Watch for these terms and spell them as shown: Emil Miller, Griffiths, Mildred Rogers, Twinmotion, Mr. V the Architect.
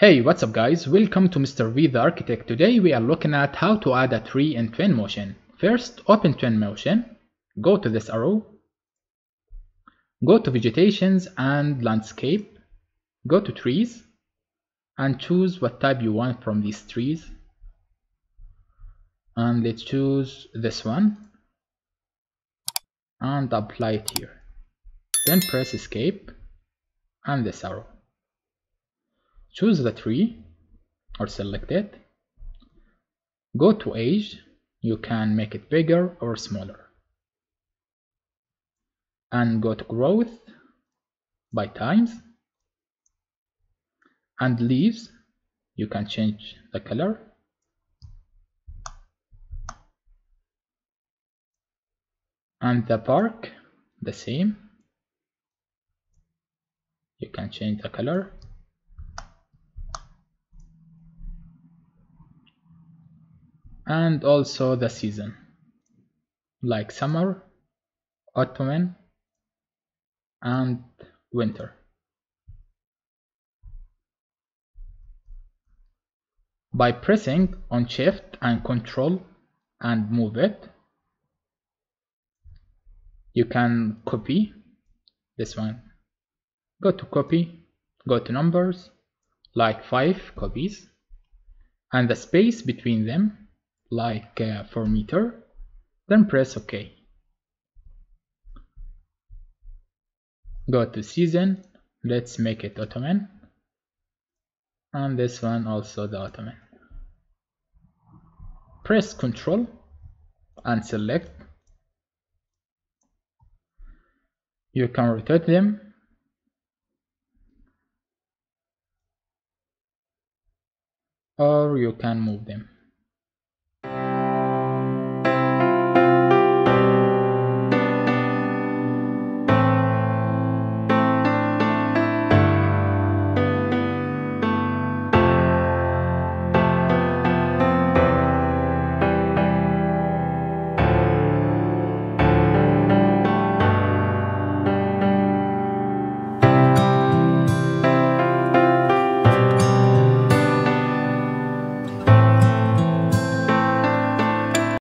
Hey, what's up guys, welcome to Mr. V the Architect. Today we are looking at how to add a tree in Twinmotion. First, open Twinmotion, go to this arrow, go to Vegetations and Landscape, go to Trees, and choose what type you want from these trees. And let's choose this one, and apply it here. Then press Escape, and this arrow. Choose the tree or select it, go to age, you can make it bigger or smaller, and go to growth by times, and leaves, you can change the color, and the bark the same, you can change the color. And also the season, like summer, autumn, and winter. By pressing on Shift and Control and move it, you can copy this one. Go to Copy, go to Numbers, like 5 copies, and the space between them, like 4 meters, then press OK. Go to season, let's make it Ottoman, and this one also the Ottoman. Press Control and select. You can rotate them. Or you can move them.